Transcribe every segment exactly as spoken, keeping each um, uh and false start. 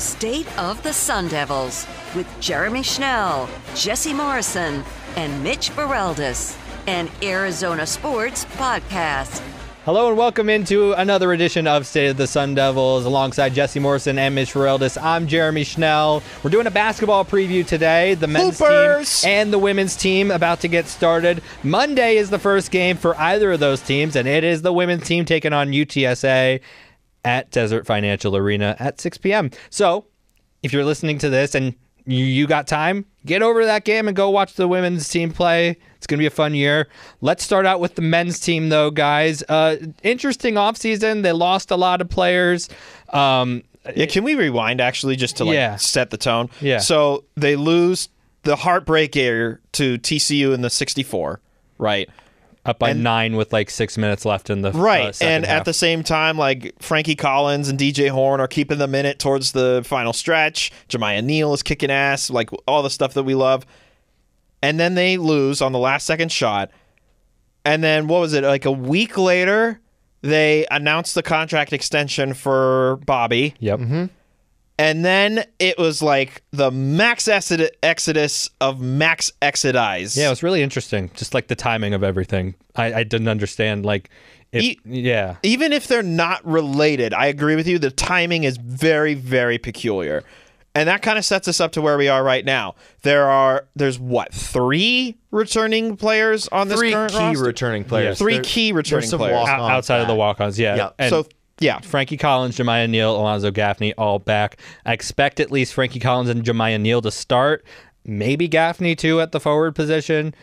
State of the Sun Devils with Jeremy Schnell, Jesse Morrison, and Mitch Fereldis, an Arizona sports podcast. Hello and welcome into another edition of State of the Sun Devils alongside Jesse Morrison and Mitch Fereldis. I'm Jeremy Schnell. We're doing a basketball preview today. The men's Hoopers. Team and the women's team about to get started. Monday is the first game for either of those teams, and it is the women's team taking on U T S A at Desert Financial Arena at six p.m. So if you're listening to this and you got time, get over to that game and go watch the women's team play. It's going to be a fun year. Let's start out with the men's team, though, guys. Uh, interesting offseason. They lost a lot of players. Um, yeah, can we rewind, actually, just to like yeah. set the tone? Yeah. So they lose the heartbreaker to T C U in the sixty-four, right? Up by and, nine with like six minutes left in the right, uh, second and half. At the same time, like Frankie Collins and D J Horn are keeping the minute towards the final stretch. Jemiah Neal is kicking ass, like all the stuff that we love. And then they lose on the last second shot. And then what was it? Like a week later, they announced the contract extension for Bobby. Yep. Mm-hmm. And then it was like the max exod- exodus of max exodize. Yeah, it was really interesting. Just like the timing of everything. I, I didn't understand. Like, if, e- yeah. Even if they're not related, I agree with you. The timing is very, very peculiar. And that kind of sets us up to where we are right now. There are, there's what, three returning players on this three current roster? Three key returning players. Yeah. Three there, key returning players. Walk-ons outside back. Of the walk-ons, yeah. yeah. And so. Yeah, Frankie Collins, Jemiah Neal, Alonzo Gaffney, all back. I expect at least Frankie Collins and Jemiah Neal to start. Maybe Gaffney, too, at the forward position.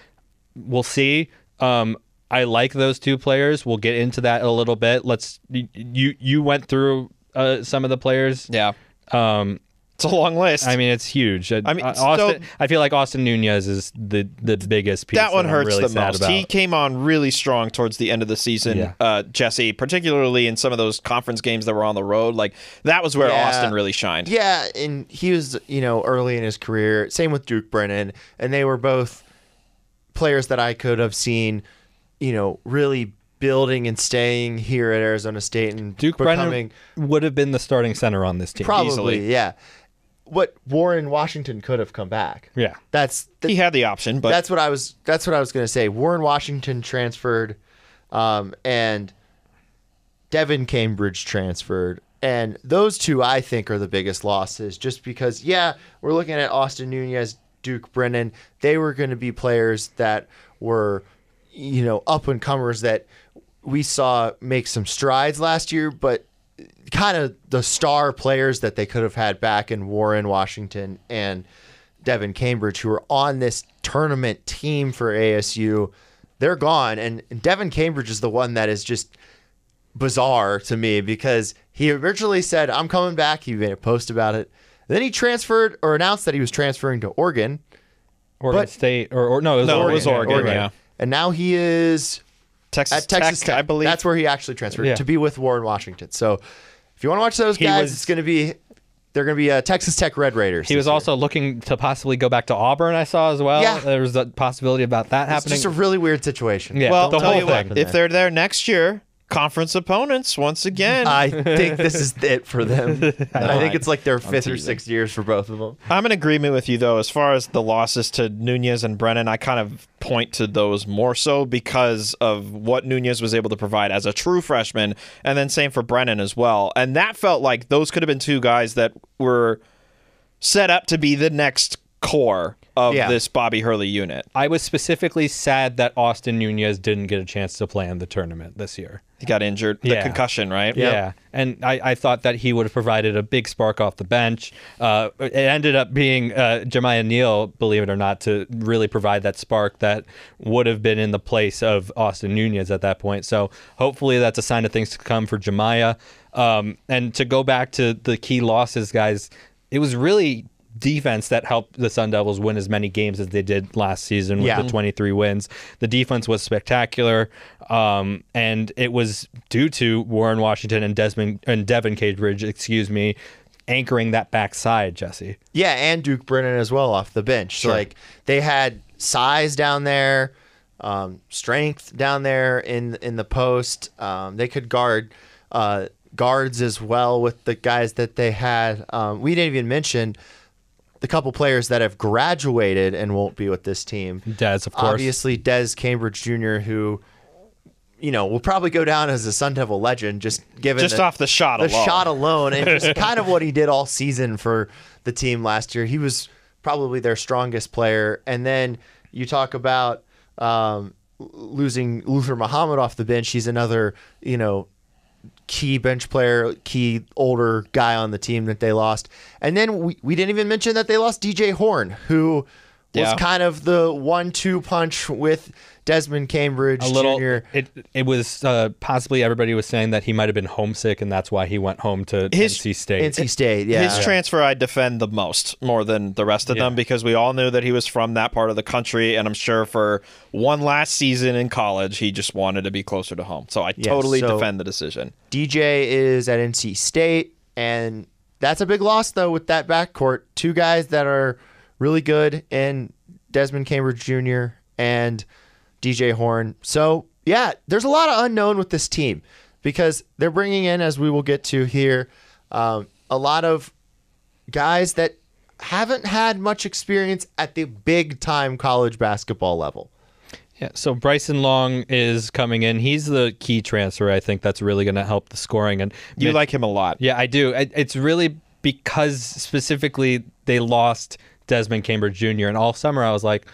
We'll see. Um, I like those two players. We'll get into that in a little bit. Let's. You you went through uh, some of the players. Yeah. Um, it's a long list. I mean, it's huge. I mean, Austin, so, I feel like Austin Nunez is the, the biggest piece. That one that hurts really the most. About. He came on really strong towards the end of the season, yeah. uh, Jesse, particularly in some of those conference games that were on the road. Like that was where yeah. Austin really shined. Yeah, and he was, you know, early in his career. Same with Duke Brennan, and they were both players that I could have seen, you know, really building and staying here at Arizona State and Duke becoming, Brennan would have been the starting center on this team. Probably, easily. yeah. What Warren Washington could have come back. Yeah, that's the, he had the option, but that's what I was. That's what I was going to say. Warren Washington transferred, um, and Devin Cambridge transferred, and those two I think are the biggest losses. Just because, yeah, we're looking at Austin Nunez, Duke Brennan. They were going to be players that were, you know, up and comers that we saw make some strides last year, but. Kind of the star players that they could have had back in Warren Washington and Devin Cambridge, who are on this tournament team for A S U, they're gone. And Devin Cambridge is the one that is just bizarre to me because he originally said, I'm coming back. He made a post about it. Then he transferred or announced that he was transferring to Oregon. Oregon but, State. Or, or No, it was no, Oregon. It was Oregon, Oregon. Yeah. And now he is... Texas At Texas Tech, Tech, I believe. That's where he actually transferred yeah. to be with Warren Washington. So if you want to watch those he guys, was, it's going to be they're going to be uh, Texas Tech Red Raiders. He was year. also looking to possibly go back to Auburn, I saw as well. Yeah. There was a possibility about that it's happening. It's just a really weird situation. Yeah, well, the whole thing. What, if they're there next year, conference opponents once again. I think this is it for them. I think it's like their fifth or sixth years for both of them. I'm in agreement with you, though. As far as the losses to Nunez and Brennan, I kind of point to those more so because of what Nunez was able to provide as a true freshman, and then same for Brennan as well. And that felt like those could have been two guys that were set up to be the next core of yeah. this Bobby Hurley unit. I was specifically sad that Austin Nunez didn't get a chance to play in the tournament this year. He got injured. The yeah. concussion, right? Yeah. yeah. And I, I thought that he would have provided a big spark off the bench. Uh, it ended up being uh, Jemiah Neal, believe it or not, to really provide that spark that would have been in the place of Austin Nunez at that point. So hopefully that's a sign of things to come for Jemiah. Um, and to go back to the key losses, guys, it was really... defense that helped the Sun Devils win as many games as they did last season with yeah. the twenty-three wins. The defense was spectacular, um, and it was due to Warren Washington and Desmond and Devin Cambridge, excuse me, anchoring that backside, Jesse. Yeah, and Duke Brennan as well off the bench. Sure. Like they had size down there, um, strength down there in in the post. Um, they could guard uh, guards as well with the guys that they had. Um, we didn't even mention the couple players that have graduated and won't be with this team. Dez, of course. Obviously, Des Cambridge Junior, who, you know, will probably go down as a Sun Devil legend, just given just the, off the shot the alone. The shot alone, and just kind of what he did all season for the team last year. He was probably their strongest player. And then you talk about um, losing Luther Muhammad off the bench. He's another, you know, key bench player, key older guy on the team that they lost. And then we, we didn't even mention that they lost D J Horn, who yeah. was kind of the one two punch with Desmond Cambridge a little, Junior It it was uh, possibly everybody was saying that he might have been homesick, and that's why he went home to his, N C State. N C State, yeah. His yeah. transfer I defend the most, more than the rest of yeah. them, because we all knew that he was from that part of the country, and I'm sure for one last season in college, he just wanted to be closer to home. So I yeah, totally so defend the decision. D J is at N C State, and that's a big loss, though, with that backcourt. Two guys that are really good, and Desmond Cambridge Junior and D J Horn. So, yeah, there's a lot of unknown with this team because they're bringing in, as we will get to here, um, a lot of guys that haven't had much experience at the big-time college basketball level. Yeah, so Bryson Long is coming in. He's the key transfer, I think, that's really going to help the scoring. And You Mitch, like him a lot. Yeah, I do. It's really because specifically they lost Desmond Cambridge Junior And all summer I was like,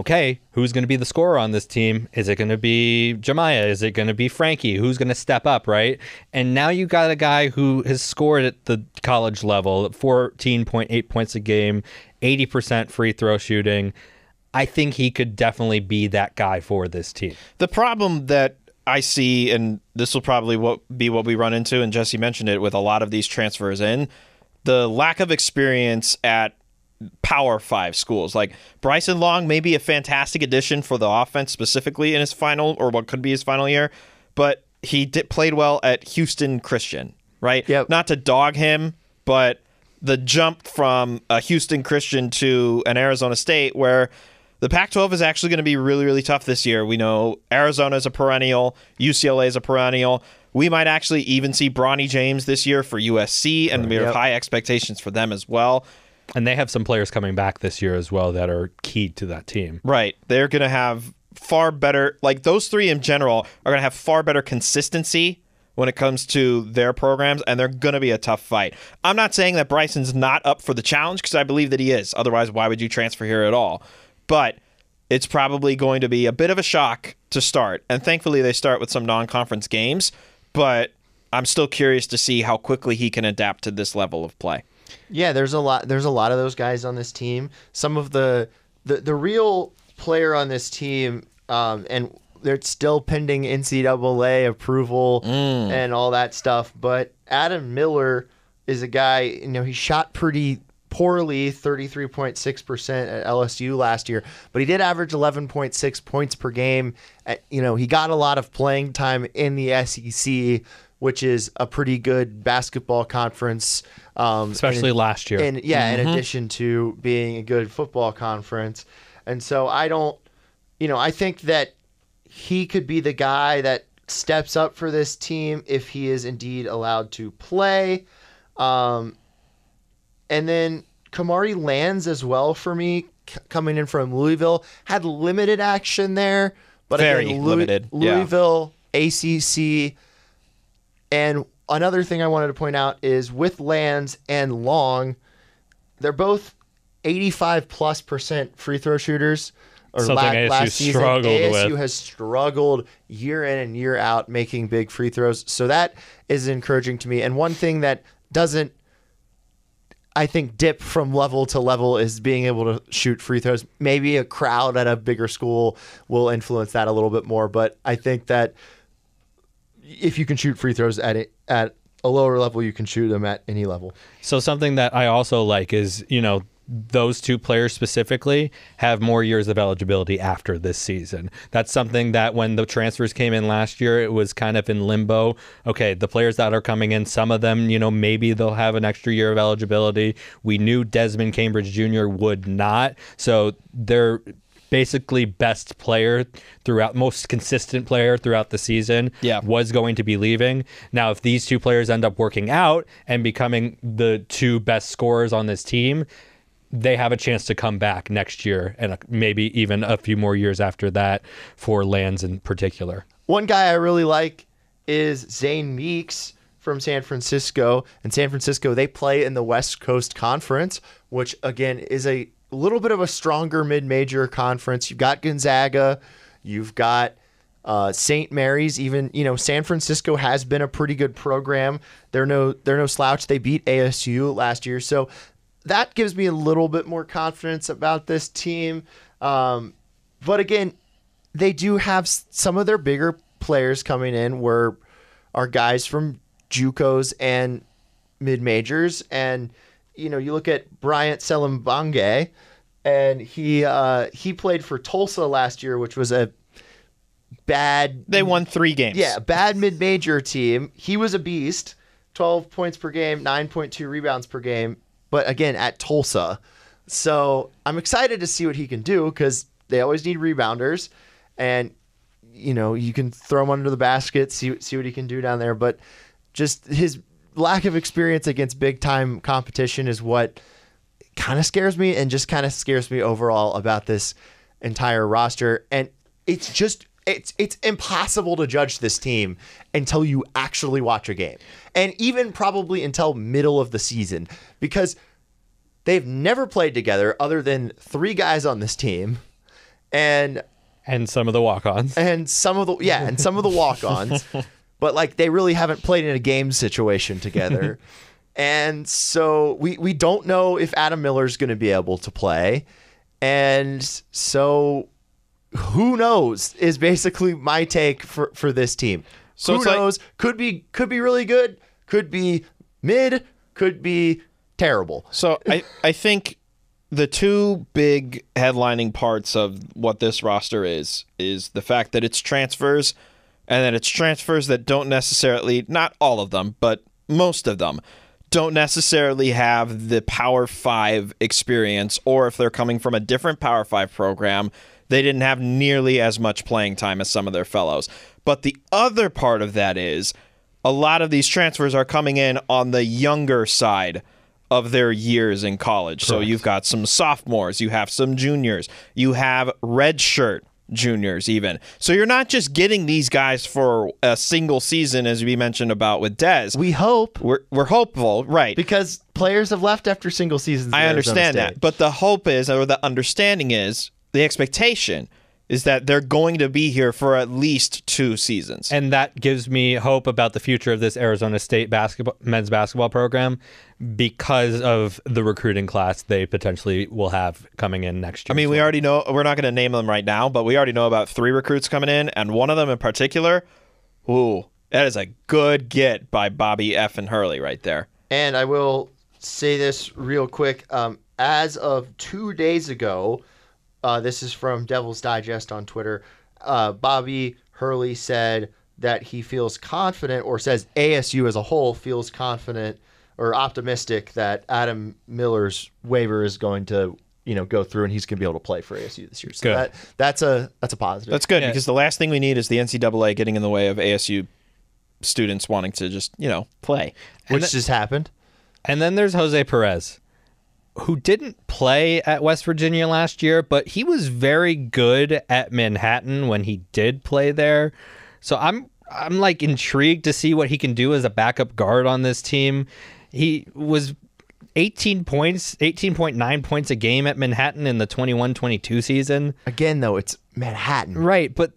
okay, who's going to be the scorer on this team? Is it going to be Jemiah? Is it going to be Frankie? Who's going to step up, right? And now you got a guy who has scored at the college level, fourteen point eight points a game, eighty percent free throw shooting. I think he could definitely be that guy for this team. The problem that I see, and this will probably what be what we run into, and Jesse mentioned it, with a lot of these transfers in, the lack of experience at Power Five schools. Like Bryson Long may be a fantastic addition for the offense, specifically in his final, or what could be his final year, but he did played well at Houston Christian, right? Yep. Not to dog him, but the jump from a Houston Christian to an Arizona State, where the Pac twelve is actually going to be really, really tough this year. We know Arizona is a perennial, U C L A is a perennial. We might actually even see Bronny James this year for U S C, and we have yep. high expectations for them as well. And they have some players coming back this year as well that are key to that team. Right. They're going to have far better, like those three in general, are going to have far better consistency when it comes to their programs, and they're going to be a tough fight. I'm not saying that Bryson's not up for the challenge, because I believe that he is. Otherwise, why would you transfer here at all? But it's probably going to be a bit of a shock to start. And thankfully, they start with some non-conference games, but I'm still curious to see how quickly he can adapt to this level of play. Yeah, there's a lot there's a lot of those guys on this team. Some of the the, the real player on this team, um, and they're still pending N C double A approval mm. and all that stuff, but Adam Miller is a guy, you know, he shot pretty poorly, thirty-three point six percent at L S U last year, but he did average eleven point six points per game. At, you know, he got a lot of playing time in the S E C, which is a pretty good basketball conference. Um, Especially in, last year. And yeah, mm-hmm. in addition to being a good football conference. And so I don't, you know, I think that he could be the guy that steps up for this team if he is indeed allowed to play. Um, and then Kamari Lands as well for me, c- coming in from Louisville, had limited action there. But Very again, Louis- limited. Louisville, yeah. A C C, and another thing I wanted to point out is with Lands and Long, they're both eighty-five plus percent free throw shooters. Or Something la- A S U last season, struggled A S U with. Has struggled year in and year out making big free throws. So that is encouraging to me. And one thing that doesn't, I think, dip from level to level is being able to shoot free throws. Maybe a crowd at a bigger school will influence that a little bit more. But I think that if you can shoot free throws at it, at a lower level, you can shoot them at any level. So something that I also like is, you know, those two players specifically have more years of eligibility after this season. That's something that when the transfers came in last year, it was kind of in limbo. Okay, the players that are coming in, some of them, you know, maybe they'll have an extra year of eligibility. We knew Desmond Cambridge Junior would not. So they're basically best player throughout, most consistent player throughout the season, yeah. was going to be leaving. Now, if these two players end up working out and becoming the two best scorers on this team, they have a chance to come back next year and maybe even a few more years after that for Lands in particular. One guy I really like is Zane Meeks from San Francisco. And San Francisco, they play in the West Coast Conference, which, again, is a little bit of a stronger mid-major conference. You've got Gonzaga. You've got uh, Saint Mary's. Even, you know, San Francisco has been a pretty good program. They're no, they're no slouch. They beat A S U last year. So that gives me a little bit more confidence about this team. Um, but again, they do have some of their bigger players coming in were are guys from JUCOs and mid-majors. And, you know, you look at Bryant Selembange, and he uh, he played for Tulsa last year, which was a bad... They won three games. Yeah, bad mid-major team. He was a beast. twelve points per game, nine point two rebounds per game. But again, at Tulsa. So I'm excited to see what he can do because they always need rebounders. And, you know, you can throw him under the basket, see, see what he can do down there. But just his lack of experience against big-time competition is what kind of scares me and just kind of scares me overall about this entire roster. And it's just... It's it's impossible to judge this team until you actually watch a game, and even probably until middle of the season, because they've never played together other than three guys on this team, and and some of the walk-ons, and some of the yeah, and some of the walk-ons, but like they really haven't played in a game situation together, and so we we don't know if Adam Miller's going to be able to play, and so. Who knows is basically my take for, for this team. So who knows? Like, could be could be really good, could be mid, could be terrible. So I, I think the two big headlining parts of what this roster is is the fact that it's transfers and that it's transfers that don't necessarily, not all of them, but most of them, don't necessarily have the Power Five experience, or if they're coming from a different Power Five program, they didn't have nearly as much playing time as some of their fellows. But the other part of that is a lot of these transfers are coming in on the younger side of their years in college. Correct. So you've got some sophomores, you have some juniors, you have redshirt juniors even. So you're not just getting these guys for a single season, as we mentioned about with Dez. We hope. We're, we're hopeful, right. Because players have left after single seasons. I understand that. But the hope is, or the understanding is, the expectation is that they're going to be here for at least two seasons. And that gives me hope about the future of this Arizona State basketball, men's basketball program because of the recruiting class they potentially will have coming in next year. I mean, we already know, we're not going to name them right now, but we already know about three recruits coming in, and one of them in particular, ooh, that is a good get by Bobby F. and Hurley right there. And I will say this real quick. Um, as of two days ago, Uh, this is from Devil's Digest on Twitter. Uh, Bobby Hurley said that he feels confident, or says A S U as a whole feels confident or optimistic that Adam Miller's waiver is going to, you know, go through and he's going to be able to play for A S U this year. So good. That, that's a that's a positive. That's good, yeah. Because the last thing we need is the N C double A getting in the way of A S U students wanting to just, you know, play, which just happened. And then there's Jose Perez, who didn't play at West Virginia last year, but he was very good at Manhattan when he did play there. So I'm I'm like intrigued to see what he can do as a backup guard on this team. He was eighteen points, eighteen point nine points a game at Manhattan in the twenty-one twenty-two season. Again, though, it's Manhattan. Right, but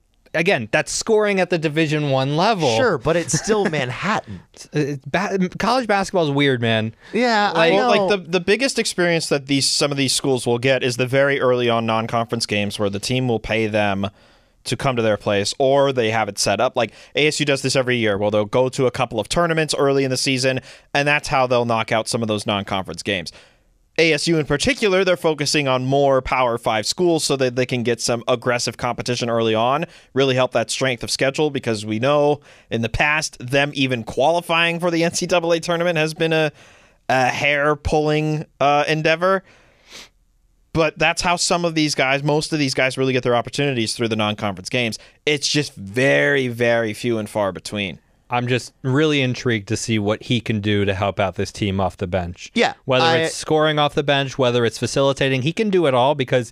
again, that's scoring at the Division One level. Sure, but it's still Manhattan. it's, it's ba college basketball is weird, man. Yeah, like, I know. Well, like the the biggest experience that these some of these schools will get is the very early on non-conference games where the team will pay them to come to their place, or they have it set up. Like A S U does this every year. Well, they'll go to a couple of tournaments early in the season, and that's how they'll knock out some of those non-conference games. A S U in particular, they're focusing on more Power Five schools so that they can get some aggressive competition early on, really help that strength of schedule, because we know in the past, them even qualifying for the N C double A tournament has been a, a hair-pulling uh, endeavor. But that's how some of these guys, most of these guys really get their opportunities through the non-conference games. It's just very, very few and far between. I'm just really intrigued to see what he can do to help out this team off the bench. Yeah. Whether I, it's scoring off the bench, whether it's facilitating, he can do it all because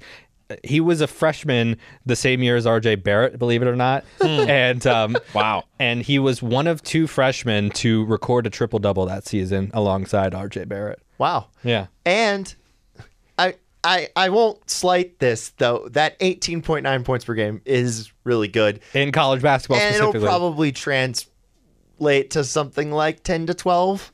he was a freshman the same year as R J Barrett, believe it or not. and um, Wow. And he was one of two freshmen to record a triple-double that season alongside R J Barrett. Wow. Yeah. And I... I, I won't slight this, though. That eighteen point nine points per game is really good. In college basketball and specifically. And it'll probably translate to something like ten to twelve.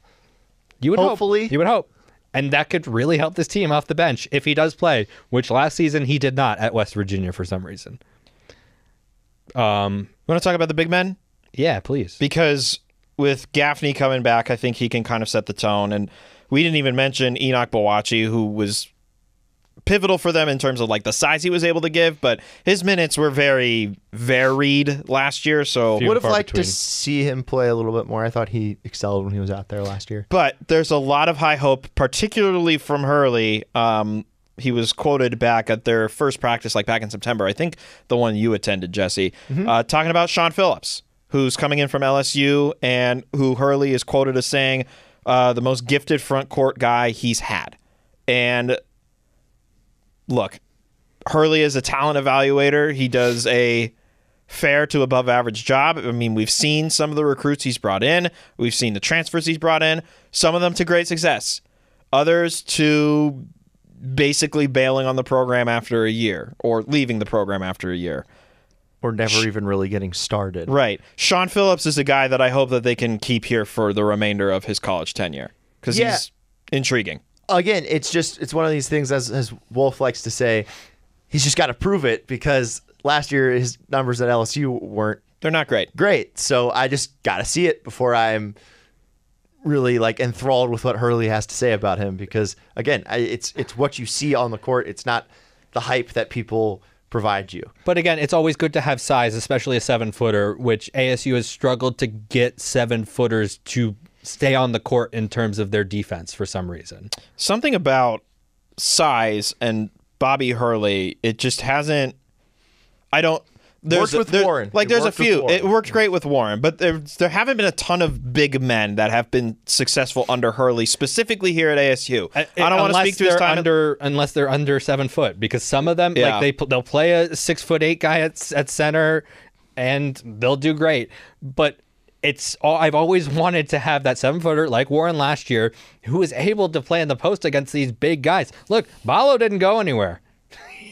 You would hopefully. Hope. You would hope. And that could really help this team off the bench if he does play, which last season he did not at West Virginia for some reason. Um, want to talk about the big men? Yeah, please. Because with Gaffney coming back, I think he can kind of set the tone. And we didn't even mention Enoch Bawachi, who was pivotal for them in terms of like the size he was able to give, but his minutes were very varied last year. So would have liked to see him play a little bit more. I thought he excelled when he was out there last year. But there's a lot of high hope, particularly from Hurley. Um, he was quoted back at their first practice, like back in September, I think the one you attended, Jesse, mm-hmm. uh, talking about Sean Phillips, who's coming in from L S U and who Hurley is quoted as saying uh, the most gifted front court guy he's had. And look, Hurley is a talent evaluator. He does a fair to above average job. I mean, we've seen some of the recruits he's brought in. We've seen the transfers he's brought in, some of them to great success, others to basically bailing on the program after a year or leaving the program after a year. Or never even really getting started. Right. Sean Phillips is a guy that I hope that they can keep here for the remainder of his college tenure because yeah. he's intriguing. Again, it's just it's one of these things, as, as Wolf likes to say, he's just got to prove it because last year his numbers at L S U weren't they're not great. Great. So I just got to see it before I'm really like enthralled with what Hurley has to say about him because again, I, it's it's what you see on the court. It's not the hype that people provide you. But again, it's always good to have size, especially a seven-footer, which A S U has struggled to get seven-footers to stay on the court in terms of their defense for some reason. Something about size and Bobby Hurley, it just hasn't. I don't. There's worked a, with there, Warren. Like it there's a few. It worked great with Warren, but there there haven't been a ton of big men that have been successful under Hurley, specifically here at A S U. I, I don't want to speak to his time under unless they're under seven foot, because some of them yeah. like they they'll play a six foot eight guy at at center, and they'll do great, but. It's all I've always wanted to have that seven footer like Warren last year, who was able to play in the post against these big guys. Look, Balo didn't go anywhere.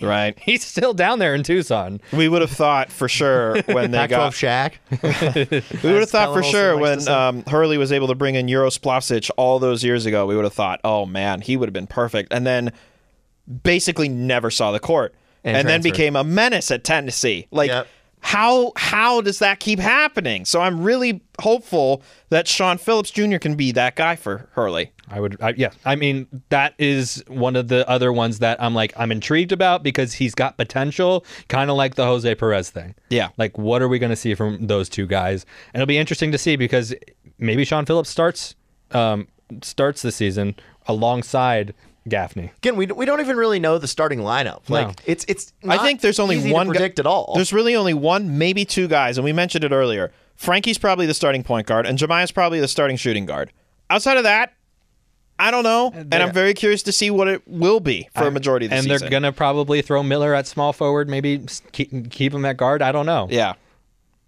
Right. He's still down there in Tucson. We would have thought for sure when they got Shaq. we would have thought for sure when um, Hurley was able to bring in Euro Splavsic all those years ago, we would have thought, oh man, he would have been perfect. And then basically never saw the court. And, and then became a menace at Tennessee. Like yep. How how does that keep happening? So I'm really hopeful that Sean Phillips Junior can be that guy for Hurley. I would, I, yeah. I mean, that is one of the other ones that I'm like, I'm intrigued about because he's got potential, kind of like the Jose Perez thing. Yeah. Like, what are we going to see from those two guys? And it'll be interesting to see because maybe Sean Phillips starts um, starts this season alongside Gaffney. Again, we we don't even really know the starting lineup. Like no. it's it's. Not I think there's only easy one to predict at all. There's really only one, maybe two guys, and we mentioned it earlier. Frankie's probably the starting point guard, and Jemiah's probably the starting shooting guard. Outside of that, I don't know, and I'm very curious to see what it will be for I, a majority of the and season. And they're gonna probably throw Miller at small forward, maybe keep keep him at guard. I don't know. Yeah,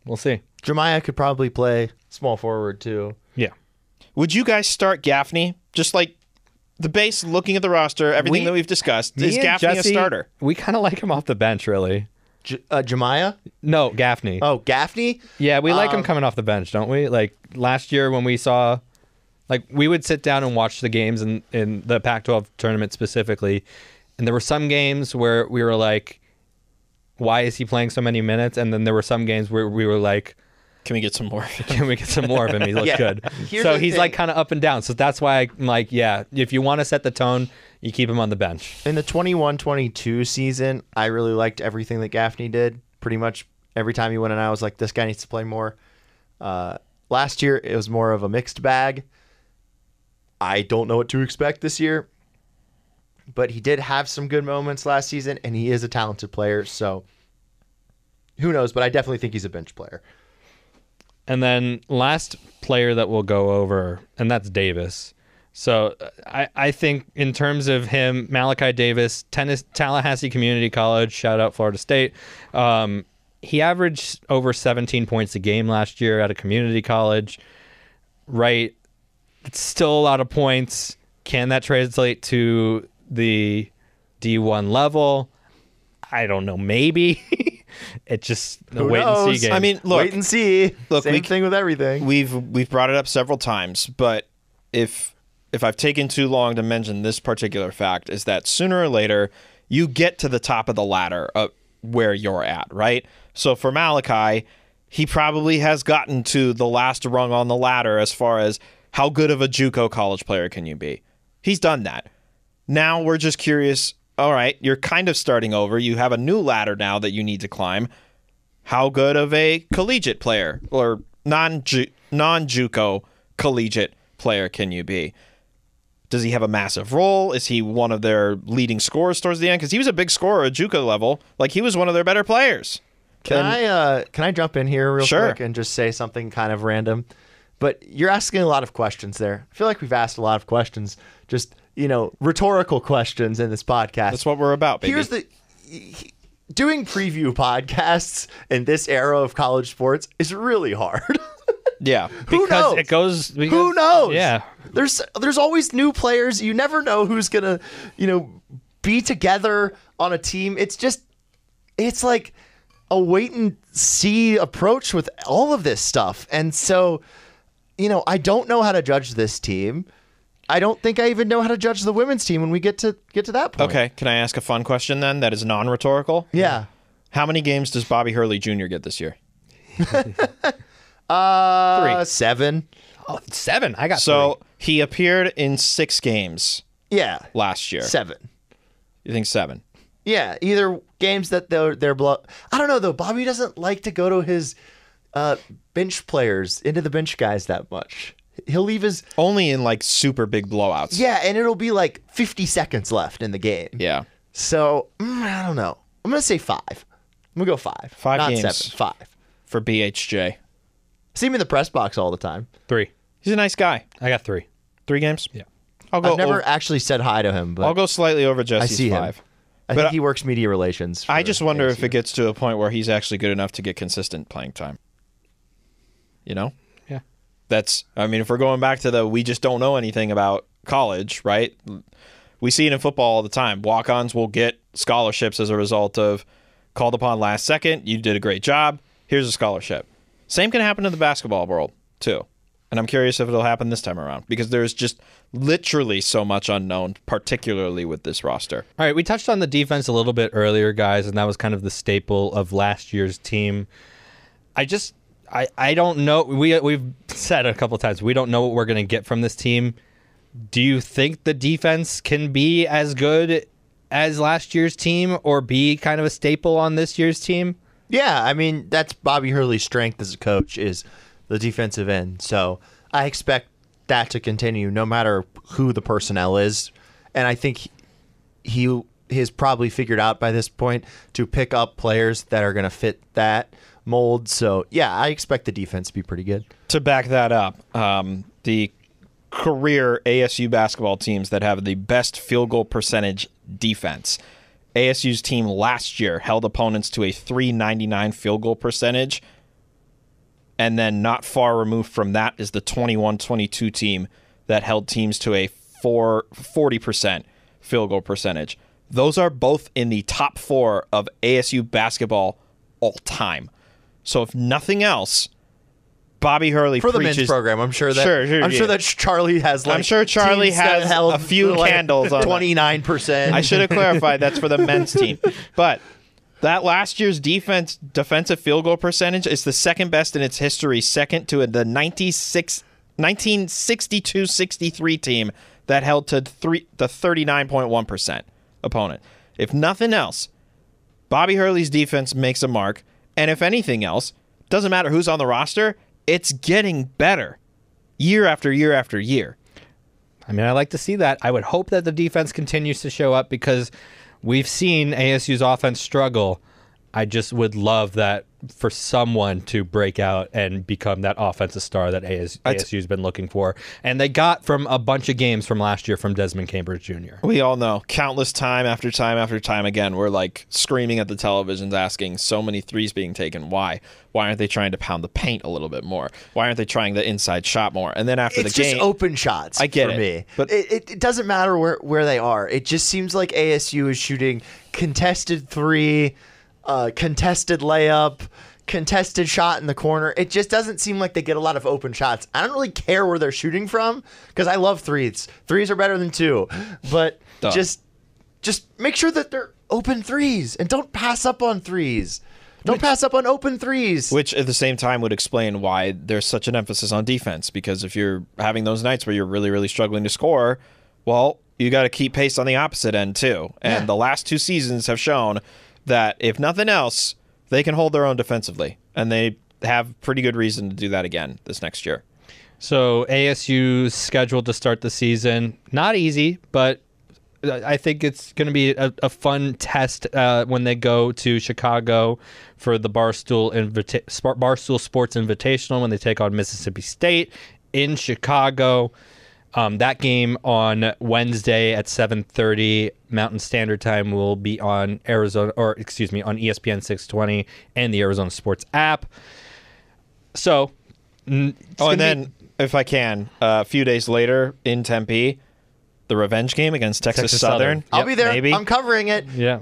we'll see. Jemiah could probably play small forward too. Yeah. Would you guys start Gaffney? Just like. The base, looking at the roster, everything we, that we've discussed, is Gaffney Jesse, a starter? We kind of like him off the bench, really. J uh, Jemiah? No, Gaffney. Oh, Gaffney? Yeah, we um, like him coming off the bench, don't we? Like, last year when we saw... Like, we would sit down and watch the games in, in the Pac twelve tournament specifically, and there were some games where we were like, why is he playing so many minutes? And then there were some games where we were like... Can we get some more? Can we get some more of him? He looks yeah. good. Here's so he's thing. like kind of up and down. So that's why I'm like, yeah, if you want to set the tone, you keep him on the bench. In the twenty-one twenty-two season, I really liked everything that Gaffney did. Pretty much every time he went in, I was like, this guy needs to play more. Uh, last year, it was more of a mixed bag. I don't know what to expect this year. but he did have some good moments last season, and he is a talented player. So who knows, but I definitely think he's a bench player. And then last player that we'll go over, and that's Davis. So I, I think in terms of him, Malachi Davis, Tennessee, Tallahassee Community College, shout out Florida State. Um, he averaged over seventeen points a game last year at a community college, right? It's still a lot of points. Can that translate to the D one level? I don't know. Maybe. It's just a wait and see game. I mean, look, wait and see. Look, same we, thing with everything. We've we've brought it up several times, but if if I've taken too long to mention this particular fact, is that sooner or later you get to the top of the ladder of where you're at, right? So for Malachi, he probably has gotten to the last rung on the ladder as far as how good of a JUCO college player can you be? He's done that. Now we're just curious. All right, you're kind of starting over. You have a new ladder now that you need to climb. How good of a collegiate player or non-ju- non-JUCO collegiate player can you be? Does he have a massive role? Is he one of their leading scorers towards the end? Because he was a big scorer at JUCO level. Like, he was one of their better players. Can and, I uh, can I jump in here real sure. quick and just say something kind of random? But you're asking a lot of questions there. I feel like we've asked a lot of questions, just, you know, rhetorical questions in this podcast. That's what we're about, baby. Here's the doing preview podcasts in this era of college sports is really hard. Yeah. Who knows? It goes because, who knows? Yeah. There's there's always new players. You never know who's going to, you know, be together on a team. It's just it's like a wait and see approach with all of this stuff. And so, you know, I don't know how to judge this team. I don't think I even know how to judge the women's team when we get to get to that point. Okay, can I ask a fun question then that is non-rhetorical? Yeah. How many games does Bobby Hurley Junior get this year? uh, three. Seven. Oh, seven. I got so three. So he appeared in six games. Yeah. Last year. Seven. You think seven? Yeah, either games that they're... they're blo- I don't know, though. Bobby doesn't like to go to his... Uh, bench players into the bench guys that much. He'll leave his only in like super big blowouts. Yeah, and it'll be like fifty seconds left in the game. Yeah. So mm, I don't know. I'm gonna say five. I'm gonna go five. Five not games. Seven. Five for B H J. See him in the press box all the time. Three. He's a nice guy. I got three. Three games. Yeah. I'll go. I've never over... actually said hi to him, but I'll go slightly over Jesse's I see five. Him. I but think I... he works media relations. I just wonder N C U if it gets to a point where he's actually good enough to get consistent playing time. You know? Yeah. That's, I mean, if we're going back to the we just don't know anything about college, right? We see it in football all the time. Walk-ons will get scholarships as a result of called upon last second. You did a great job. Here's a scholarship. Same can happen in the basketball world, too. And I'm curious if it'll happen this time around because there's just literally so much unknown, particularly with this roster. All right. We touched on the defense a little bit earlier, guys, and that was kind of the staple of last year's team. I just... I, I don't know. We, we've said a couple of times, we don't know what we're going to get from this team. Do you think the defense can be as good as last year's team or be kind of a staple on this year's team? Yeah, I mean, that's Bobby Hurley's strength as a coach is the defensive end. So I expect that to continue no matter who the personnel is. And I think he has probably figured out by this point to pick up players that are going to fit that mold. So, yeah, I expect the defense to be pretty good. To back that up, um, the career A S U basketball teams that have the best field goal percentage defense. A S U's team last year held opponents to a three ninety-nine field goal percentage. And then not far removed from that is the twenty-one twenty-two team that held teams to a forty percent field goal percentage. Those are both in the top four of A S U basketball all time. So if nothing else, Bobby Hurley for the preaches, men's program. I'm sure that sure, sure, I'm yeah. sure that Charlie has. Like I'm sure Charlie has a few like candles on twenty-nine percent. I should have clarified that's for the men's team. But that last year's defense defensive field goal percentage is the second best in its history, second to the nineteen sixty-two sixty-three team that held to three the thirty-nine point one percent opponent. If nothing else, Bobby Hurley's defense makes a mark. And if anything else, doesn't matter who's on the roster, it's getting better year after year after year. I mean, I like to see that. I would hope that the defense continues to show up because we've seen A S U's offense struggle. I just would love that for someone to break out and become that offensive star that A S U's been looking for. And they got from a bunch of games from last year from Desmond Cambridge Junior We all know countless time after time after time again, we're like screaming at the televisions asking so many threes being taken. Why? Why aren't they trying to pound the paint a little bit more? Why aren't they trying the inside shot more? And then after it's the game, just open shots I get for it, me. But it, it, it doesn't matter where, where they are. It just seems like A S U is shooting contested three, Uh, contested layup, contested shot in the corner. It just doesn't seem like they get a lot of open shots. I don't really care where they're shooting from because I love threes. Threes are better than two. But Duh. just just make sure that they're open threes and don't pass up on threes. Don't which, pass up on open threes. Which at the same time would explain why there's such an emphasis on defense, because if you're having those nights where you're really, really struggling to score, well, you got to keep pace on the opposite end too. And yeah. the last two seasons have shown that if nothing else, they can hold their own defensively, and they have pretty good reason to do that again this next year. So A S U's scheduled to start the season, not easy, but I think it's going to be a, a fun test uh, when they go to Chicago for the Barstool Invita- Barstool Sports Invitational when they take on Mississippi State in Chicago. Um, that game on Wednesday at seven thirty Mountain Standard Time will be on Arizona, or excuse me, on E S P N six twenty and the Arizona Sports app. So, oh, and then if I can, uh, a few days later in Tempe, the revenge game against Texas, Texas Southern. Southern. I'll yep, be there. Maybe. I'm covering it. Yeah.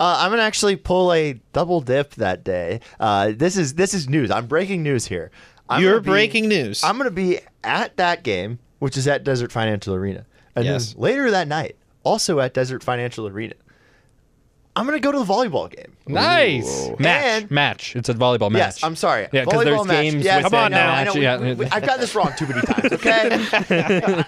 Uh, I'm gonna actually pull a double dip that day. Uh, this is this is news. I'm breaking news here. I'm You're be, breaking news. I'm gonna be at that game, which is at Desert Financial Arena. And yes. then later that night, also at Desert Financial Arena, I'm going to go to the volleyball game. Nice. Ooh. Match. And match. It's a volleyball match. Yes, I'm sorry. Yeah, because there's match. games. Yes, come on now. Match. I know, yeah. we, we, I've got this wrong too many times, okay?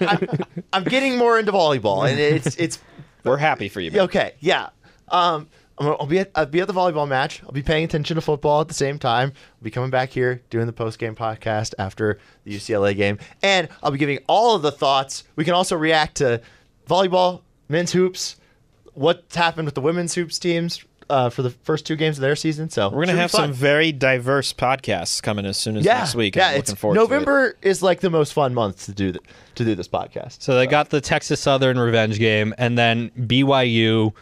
I'm, I'm getting more into volleyball, and it's... it's. We're happy for you, man. Okay, yeah. Um, I'll be at I'll be at the volleyball match. I'll be paying attention to football at the same time. I'll be coming back here doing the post-game podcast after the U C L A game, and I'll be giving all of the thoughts. We can also react to volleyball, men's hoops, what's happened with the women's hoops teams uh, for the first two games of their season. So we're gonna have some very diverse podcasts coming as soon as yeah, next week. Yeah, I'm it's, looking forward November to it. is like the most fun month to do the, to do this podcast. So they so. got the Texas Southern revenge game, and then B Y U.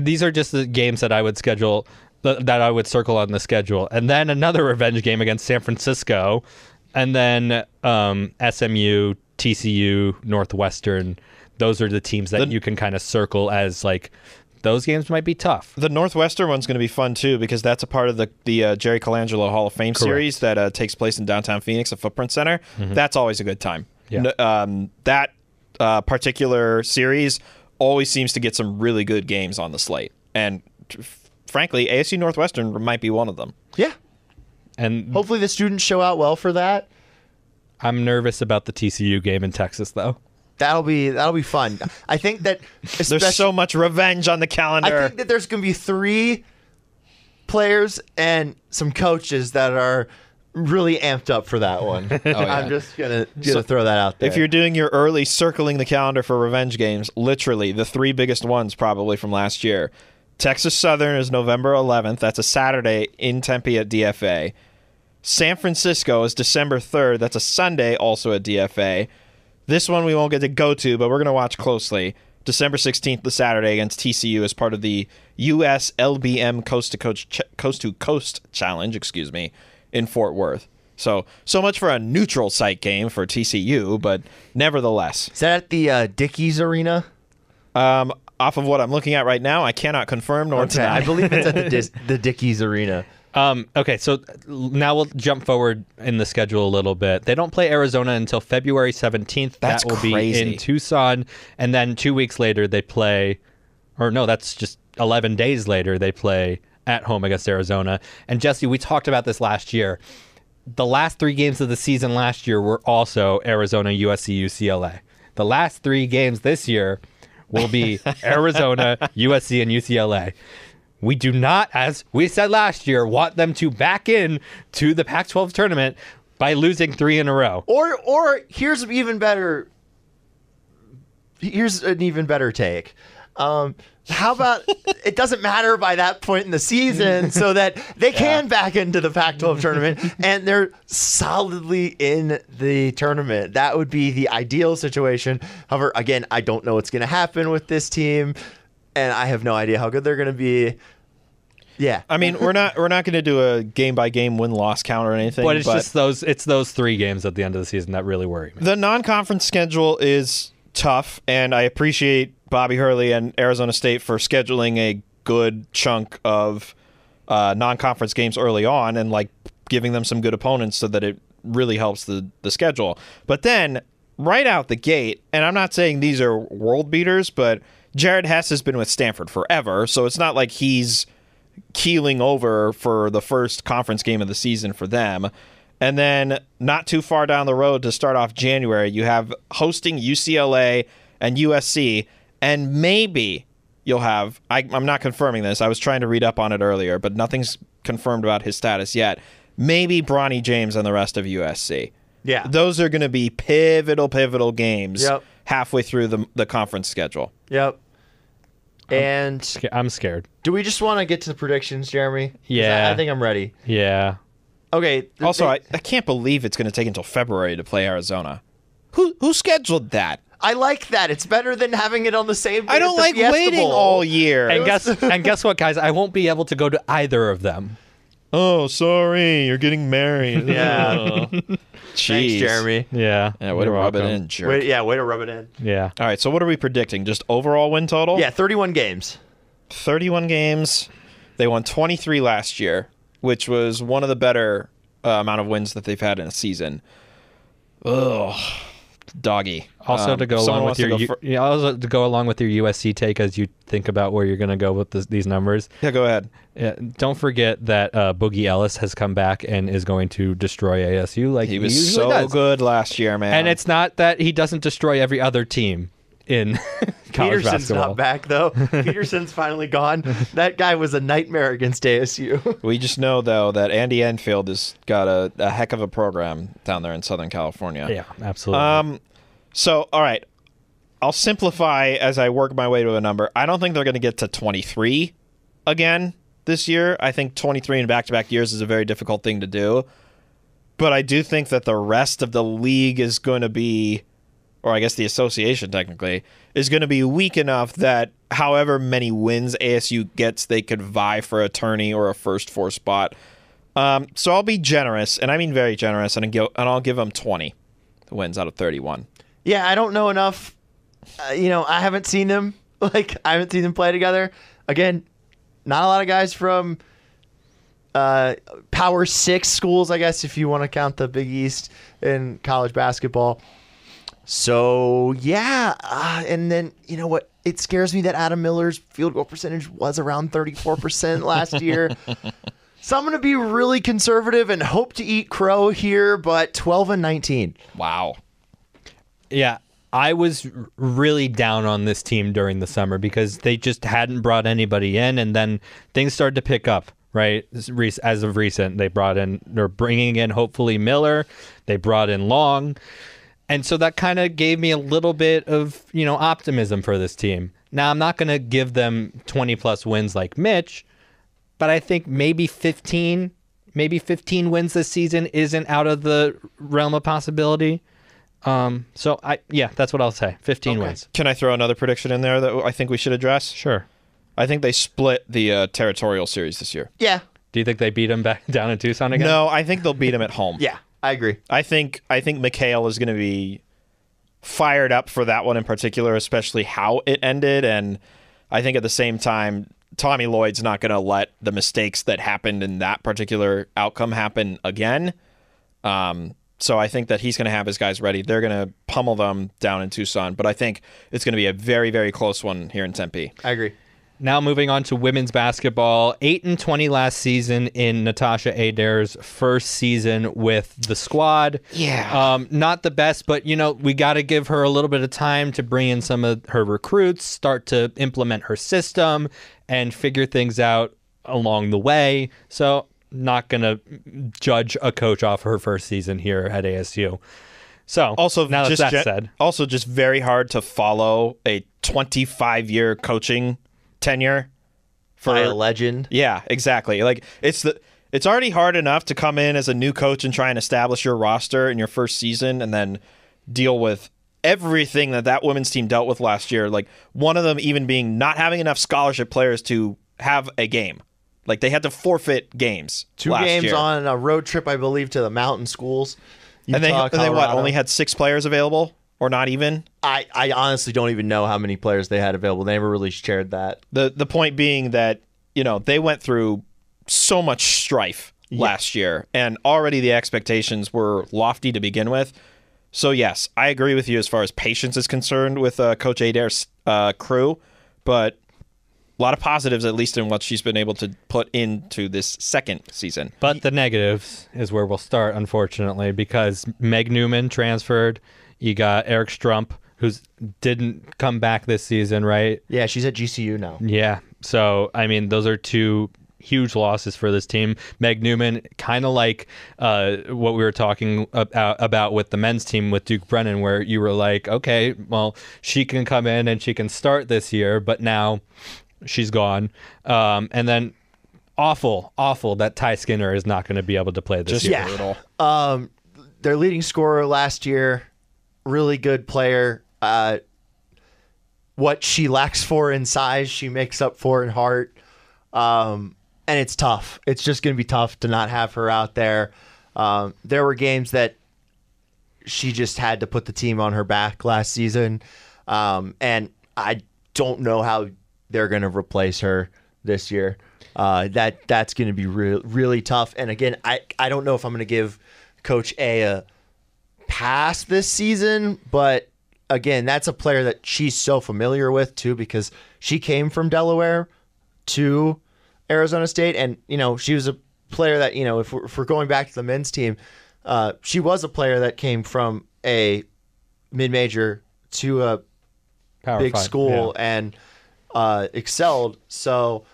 These are just the games that I would schedule, that I would circle on the schedule. And then another revenge game against San Francisco, and then um, S M U, T C U, Northwestern. Those are the teams that the, you can kind of circle as like, those games might be tough. The Northwestern one's going to be fun too, because that's a part of the, the uh, Jerry Colangelo Hall of Fame Correct. series that uh, takes place in downtown Phoenix, a Footprint Center. Mm-hmm. That's always a good time. Yeah. Um, that uh, particular series always seems to get some really good games on the slate. And frankly, A S U Northwestern might be one of them. Yeah. And hopefully the students show out well for that. I'm nervous about the T C U game in Texas, though. That'll be that'll be fun. I think that there's so much revenge on the calendar. I think that there's going to be three players and some coaches that are really amped up for that one. oh, yeah. I'm just gonna, gonna so, throw that out there. If you're doing your early circling the calendar for revenge games, literally the three biggest ones probably from last year. Texas Southern is November eleventh. That's a Saturday in Tempe at D F A. San Francisco is December third. That's a Sunday also at D F A. This one we won't get to go to, but we're gonna watch closely. December sixteenth, the Saturday against T C U as part of the U S L B M Coast to Coast Coast to Coast Challenge. Excuse me. In Fort Worth. So, so much for a neutral site game for T C U, but nevertheless. Is that at the uh, Dickies Arena? Um, off of what I'm looking at right now, I cannot confirm nor okay. deny. I believe it's at the, Dis- the Dickies Arena. Um, okay, so now we'll jump forward in the schedule a little bit. They don't play Arizona until February seventeenth. That's that will crazy. be in Tucson. And then two weeks later they play, or no, that's just eleven days later they play at home against Arizona. And Jesse, we talked about this last year. The last three games of the season last year were also Arizona, U S C, U C L A. The last three games this year will be Arizona, U S C, and U C L A. We do not, as we said last year, want them to back in to the Pac twelve tournament by losing three in a row. Or, or here's even better here's an even better take. Um, how about it doesn't matter by that point in the season so that they can yeah. back into the Pac twelve tournament and they're solidly in the tournament. That would be the ideal situation. However, again, I don't know what's going to happen with this team and I have no idea how good they're going to be. Yeah, I mean we're not we're not going to do a game by game win loss count or anything. But it's but just those it's those three games at the end of the season that really worry me. The non-conference schedule is tough, and I appreciate Bobby Hurley and Arizona State for scheduling a good chunk of uh, non-conference games early on and like giving them some good opponents so that it really helps the the schedule. But then right out the gate, and I'm not saying these are world beaters, but Jared Hess has been with Stanford forever, so it's not like he's keeling over for the first conference game of the season for them. And then not too far down the road to start off January, you have hosting U C L A and U S C, and maybe you'll have, I, I'm not confirming this, I was trying to read up on it earlier, but nothing's confirmed about his status yet, maybe Bronny James and the rest of U S C. Yeah. Those are going to be pivotal, pivotal games yep. halfway through the, the conference schedule. Yep. And I'm scared. Do we just want to get to the predictions, Jeremy? Yeah. I, I think I'm ready. Yeah. Okay. Also, I, I can't believe it's going to take until February to play Arizona. Who who scheduled that? I like that. It's better than having it on the same day. I don't like waiting all year. And guess and guess what, guys? I won't be able to go to either of them. Oh, sorry. You're getting married. Yeah. Jeez. Thanks, Jeremy. Yeah. Yeah, way to rub it in, jerk. Wait, yeah, way to rub it in. Yeah. All right, so what are we predicting? Just overall win total? Yeah, thirty-one games. thirty-one games. They won twenty-three last year, which was one of the better uh, amount of wins that they've had in a season. Ugh. Doggy. Also, um, to go along with your, go for- you know, also to go along with your U S C take as you think about where you're going to go with this, these numbers. Yeah, go ahead. Yeah, don't forget that uh, Boogie Ellis has come back and is going to destroy A S U. Like he was he so does. good last year, man. And it's not that he doesn't destroy every other team in college Peterson's basketball. Not back though. Peterson's finally gone. That guy was a nightmare against A S U. We just know though that Andy Enfield has got a, a heck of a program down there in Southern California. Yeah, absolutely. Um, so all right, I'll simplify as I work my way to a number. I don't think they're going to get to twenty-three again this year. I think twenty-three in back-to-back years is a very difficult thing to do. But I do think that the rest of the league is going to be, or I guess the association technically, is going to be weak enough that however many wins A S U gets, they could vie for a tourney or a first four spot. Um, so I'll be generous, and I mean very generous, and I'll give them twenty wins out of thirty-one. Yeah, I don't know enough. Uh, you know, I haven't seen them. Like, I haven't seen them play together. Again, not a lot of guys from uh, Power Six schools, I guess, if you want to count the Big East in college basketball. So, yeah, uh, and then, you know what, it scares me that Adam Miller's field goal percentage was around thirty-four percent last year. So I'm going to be really conservative and hope to eat crow here, but twelve and nineteen. Wow. Yeah, I was really down on this team during the summer because they just hadn't brought anybody in, and then things started to pick up. Right, as of recent, they brought in, they're bringing in hopefully Miller, they brought in Long. And so that kind of gave me a little bit of, you know, optimism for this team. Now, I'm not going to give them twenty-plus wins like Mitch, but I think maybe fifteen, maybe fifteen wins this season isn't out of the realm of possibility. Um, so, I yeah, that's what I'll say, fifteen okay. wins. Can I throw another prediction in there that I think we should address? Sure. I think they split the uh, territorial series this year. Yeah. Do you think they beat them back down in Tucson again? No, I think they'll beat them at home. Yeah. I agree. I think I think Mikhail is going to be fired up for that one in particular, especially how it ended. And I think at the same time, Tommy Lloyd's not going to let the mistakes that happened in that particular outcome happen again. Um, so I think that he's going to have his guys ready. They're going to pummel them down in Tucson. But I think it's going to be a very, very close one here in Tempe. I agree. Now moving on to women's basketball, eight and twenty last season in Natasha Adair's first season with the squad. Yeah. Um, not the best, but, you know, we got to give her a little bit of time to bring in some of her recruits, start to implement her system, and figure things out along the way. So not going to judge a coach off her first season here at A S U. So also, now that that's said, also just very hard to follow a twenty-five year coaching tenure for by a legend. Yeah, exactly. Like it's the it's already hard enough to come in as a new coach and try and establish your roster in your first season, and then deal with everything that that women's team dealt with last year. Like one of them even being not having enough scholarship players to have a game. Like they had to forfeit games. Two last games year. On a road trip, I believe, to the mountain schools. Utah, and, they, and they what? Only had six players available, or not even? I, I honestly don't even know how many players they had available. They never really shared that. The the point being that, you know, they went through so much strife yeah. last year, and already the expectations were lofty to begin with. So yes, I agree with you as far as patience is concerned with uh, Coach Adair's uh, crew, but a lot of positives, at least in what she's been able to put into this second season. But the negatives is where we'll start, unfortunately, because Meg Newman transferred. You got Eric Strump, who didn't come back this season, right? Yeah, she's at G C U now. Yeah. So, I mean, those are two huge losses for this team. Meg Newman, kind of like uh, what we were talking about, about with the men's team with Duke Brennan, where you were like, okay, well, she can come in and she can start this year, but now she's gone. Um, and then awful, awful that Ty Skinner is not going to be able to play this Just, year. Yeah. Um, their leading scorer last year, really good player. Uh, what she lacks for in size, she makes up for in heart. Um, and it's tough. It's just going to be tough to not have her out there. Um, there were games that she just had to put the team on her back last season. Um, and I don't know how they're going to replace her this year. Uh, that that's going to be re- really tough. And again, I, I don't know if I'm going to give Coach A a pass this season, but again, that's a player that she's so familiar with too, because she came from Delaware to Arizona State, and you know she was a player that, you know, if we're, if we're going back to the men's team, uh, she was a player that came from a mid-major to a Power big five. school yeah. and. Uh, excelled. So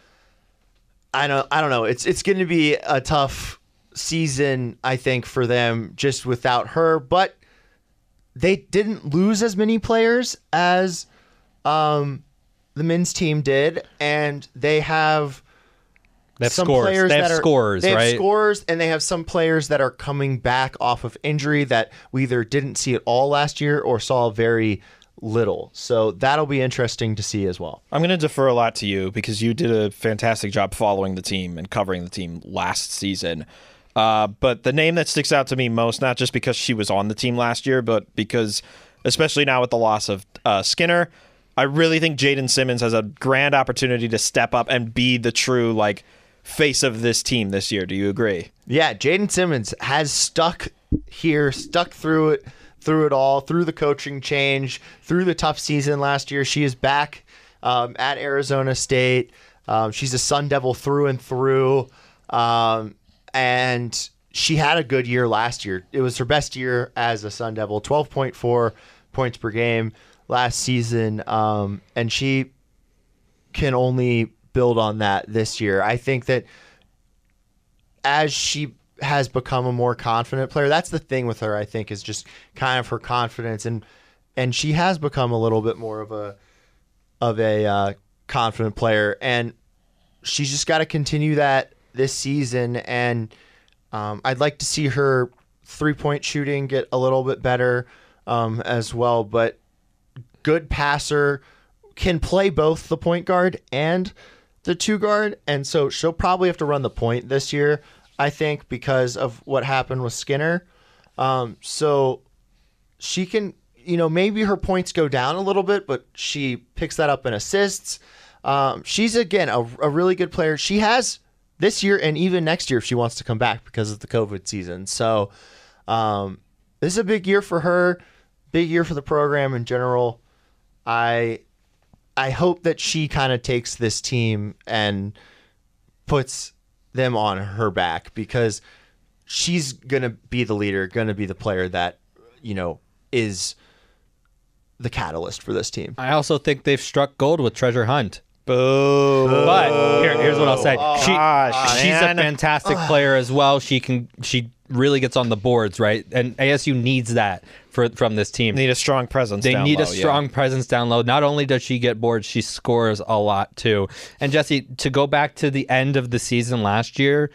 I don't I don't know. It's it's going to be a tough season, I think, for them just without her. But they didn't lose as many players as um, the men's team did, and they have, they have some scores. players they have that have are scorers, they have right? scorers, and they have some players that are coming back off of injury that we either didn't see at all last year or saw very little. So that'll be interesting to see as well. I'm going to defer a lot to you because you did a fantastic job following the team and covering the team last season. Uh, but the name that sticks out to me most, not just because she was on the team last year, but because especially now with the loss of uh, Skinner, I really think Jaden Simmons has a grand opportunity to step up and be the true like face of this team this year. Do you agree? Yeah, Jaden Simmons has stuck here, stuck through it. Through it all, through the coaching change, through the tough season last year. She is back um, at Arizona State. Um, she's a Sun Devil through and through. Um, and she had a good year last year. It was her best year as a Sun Devil, twelve point four points per game last season. Um, and she can only build on that this year. I think that as she has become a more confident player. That's the thing with her, I think, is just kind of her confidence, and and she has become a little bit more of a of a uh, confident player, and she's just got to continue that this season. And um, I'd like to see her three point shooting get a little bit better um, as well. But good passer, can play both the point guard and the two guard, and so she'll probably have to run the point this year, I think, because of what happened with Skinner. Um, so she can, you know, maybe her points go down a little bit, but she picks that up in assists. Um, she's, again, a, a really good player. She has this year and even next year if she wants to come back because of the COVID season. So um, this is a big year for her, big year for the program in general. I, I hope that she kind of takes this team and puts them on her back, because she's gonna be the leader, gonna be the player that, you know, is the catalyst for this team. I also think they've struck gold with Treasure Hunt. Boo! But here, here's what I'll say: she, oh, she's man. a fantastic player as well. She can she really gets on the boards, right? And A S U needs that for, from this team. They need a strong presence they down low. They need a strong yeah. presence down low. Not only does she get boards, she scores a lot, too. And, Jesse, to go back to the end of the season last year,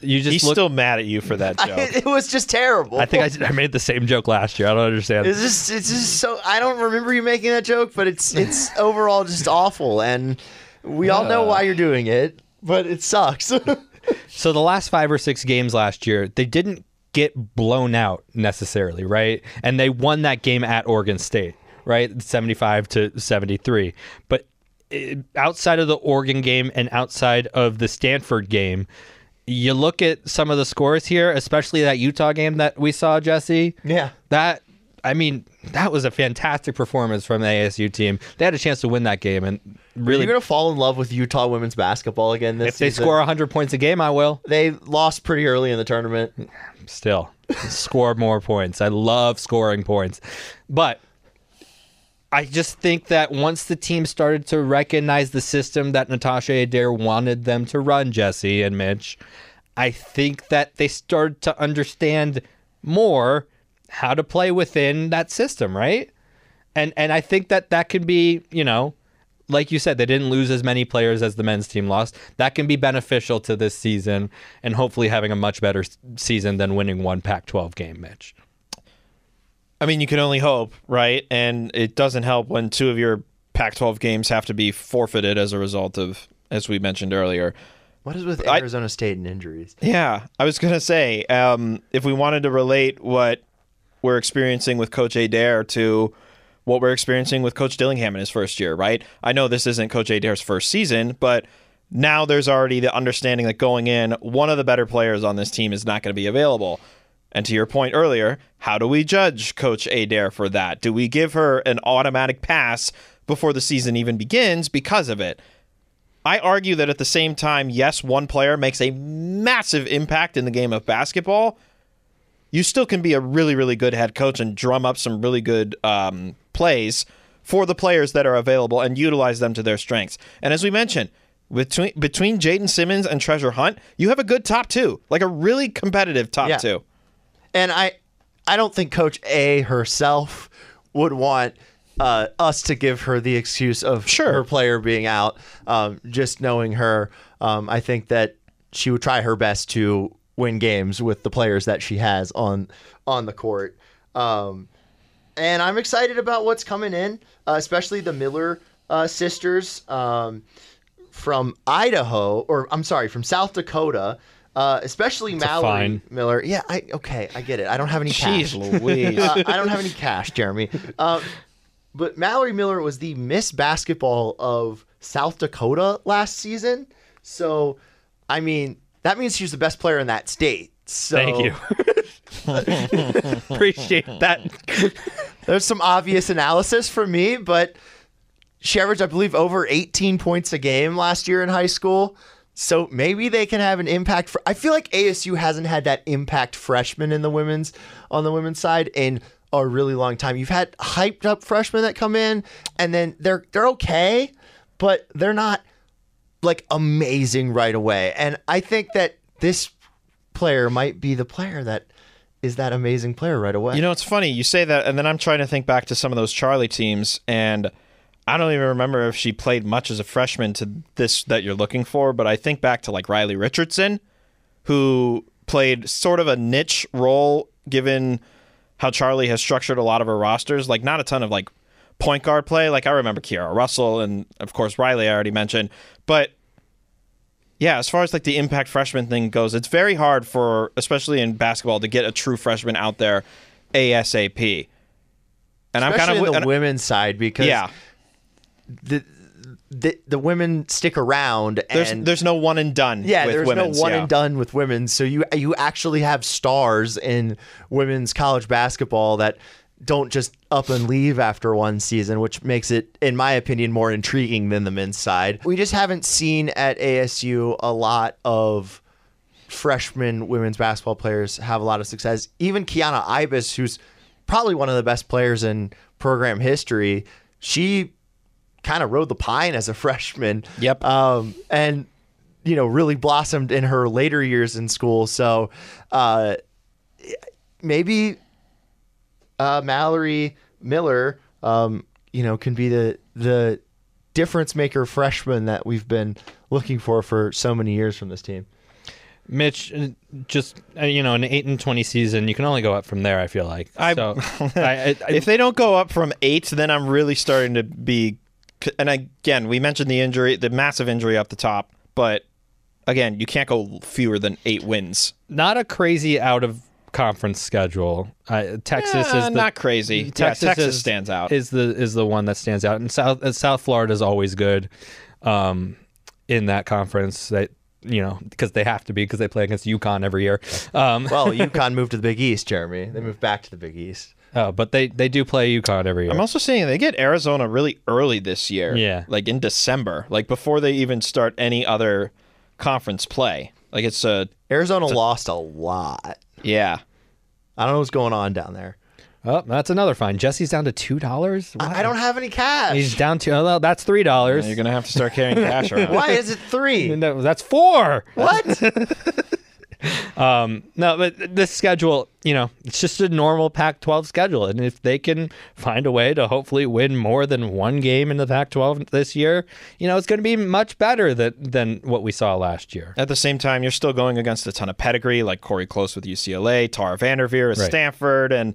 you just He's look, still mad at you for that joke. I, it was just terrible. I think I, I made the same joke last year. I don't understand. It's just, it's just so... I don't remember you making that joke, but it's it's overall just awful. And we uh, all know why you're doing it, but it sucks. So the last five or six games last year, they didn't get blown out necessarily, right? And they won that game at Oregon State, right? seventy-five to seventy-three. But outside of the Oregon game and outside of the Stanford game, you look at some of the scores here, especially that Utah game that we saw, Jesse. Yeah. That, I mean, that was a fantastic performance from the A S U team. They had a chance to win that game, and really, you're gonna fall in love with Utah women's basketball again this season. If they score one hundred points a game, I will. They lost pretty early in the tournament. Still, score more points. I love scoring points, but I just think that once the team started to recognize the system that Natasha Adair wanted them to run, Jesse and Mitch, I think that they started to understand more how to play within that system, right? And and I think that that can be, you know, like you said, they didn't lose as many players as the men's team lost. That can be beneficial to this season and hopefully having a much better season than winning one Pac twelve game, Mitch. I mean, you can only hope, right? And it doesn't help when two of your Pac twelve games have to be forfeited as a result of, as we mentioned earlier. What is with Arizona I, State and injuries? Yeah, I was going to say, um, if we wanted to relate what we're experiencing with Coach Adair to what we're experiencing with Coach Dillingham in his first year, right? I know this isn't Coach Adair's first season, but now there's already the understanding that going in, one of the better players on this team is not going to be available. And to your point earlier, how do we judge Coach Adair for that? Do we give her an automatic pass before the season even begins because of it? I argue that at the same time, yes, one player makes a massive impact in the game of basketball. You still can be a really, really good head coach and drum up some really good um, plays for the players that are available and utilize them to their strengths. And as we mentioned, between between Jaden Simmons and Treasure Hunt, you have a good top two, like a really competitive top yeah. two. And I, I don't think Coach A herself would want uh, us to give her the excuse of sure. her player being out. Um, just knowing her, um, I think that she would try her best to win games with the players that she has on on the court. Um, and I'm excited about what's coming in, uh, especially the Miller uh, sisters um, from Idaho, or I'm sorry, from South Dakota. Uh, especially it's Mallory Miller. Yeah, I okay, I get it. I don't have any cash. Jeez Louise. uh, I don't have any cash, Jeremy. Uh, but Mallory Miller was the Miss Basketball of South Dakota last season. So, I mean, that means she was the best player in that state. So. Thank you. Appreciate that. There's some obvious analysis from me, but she averaged, I believe, over eighteen points a game last year in high school. So maybe they can have an impact. For, I feel like A S U hasn't had that impact freshman in the women's on the women's side in a really long time. You've had hyped up freshmen that come in, and then they're they're okay, but they're not like amazing right away. And I think that this player might be the player that is that amazing player right away. You know, it's funny you say that, and then I'm trying to think back to some of those Charlie teams and. I don't even remember if she played much as a freshman to this that you're looking for, but I think back to like Riley Richardson, who played sort of a niche role given how Charlie has structured a lot of her rosters, like not a ton of like point guard play. Like I remember Kiara Russell and of course Riley I already mentioned, but yeah, as far as like the impact freshman thing goes, it's very hard for, especially in basketball, to get a true freshman out there ASAP. And especially I'm kind of in the and, women's side because yeah. The, the the women stick around. And there's there's no one and done. Yeah, with there's women's, no one yeah. and done with women. So you you actually have stars in women's college basketball that don't just up and leave after one season, which makes it, in my opinion, more intriguing than the men's side. We just haven't seen at A S U a lot of freshman women's basketball players have a lot of success. Even Kiana Ibis, who's probably one of the best players in program history, she. Kind of rode the pine as a freshman. Yep. Um, and, you know, really blossomed in her later years in school. So uh, maybe uh, Mallory Miller, um, you know, can be the the difference maker freshman that we've been looking for for so many years from this team. Mitch, just, you know, an eight and twenty season, you can only go up from there, I feel like. I, so, I, I, if they don't go up from eight, then I'm really starting to be... And again, we mentioned the injury, the massive injury up the top, but again, you can't go fewer than eight wins. Not a crazy out-of-conference schedule. Uh, Texas yeah, is the, not crazy. Texas, yeah, Texas is, stands out. Is the is the one that stands out, and South South Florida is always good um, in that conference. That. You know, because they have to be, because they play against UConn every year. Um, well, UConn moved to the Big East, Jeremy. They moved back to the Big East. Oh, but they, they do play UConn every year. I'm also seeing they get Arizona really early this year. Yeah. Like in December, like before they even start any other conference play. Like it's a... Arizona it's a, lost a lot. Yeah. I don't know what's going on down there. Oh, that's another fine. Jesse's down to two dollars? Wow. I don't have any cash. He's down to, oh, well, that's three dollars. Well, you're going to have to start carrying cash around. Why is it three? No, that's four. What? um, no, but this schedule, you know, it's just a normal Pac twelve schedule. And if they can find a way to hopefully win more than one game in the Pac twelve this year, you know, it's going to be much better than, than what we saw last year. At the same time, you're still going against a ton of pedigree, like Corey Close with U C L A, Tara Vanderveer at right. Stanford, and...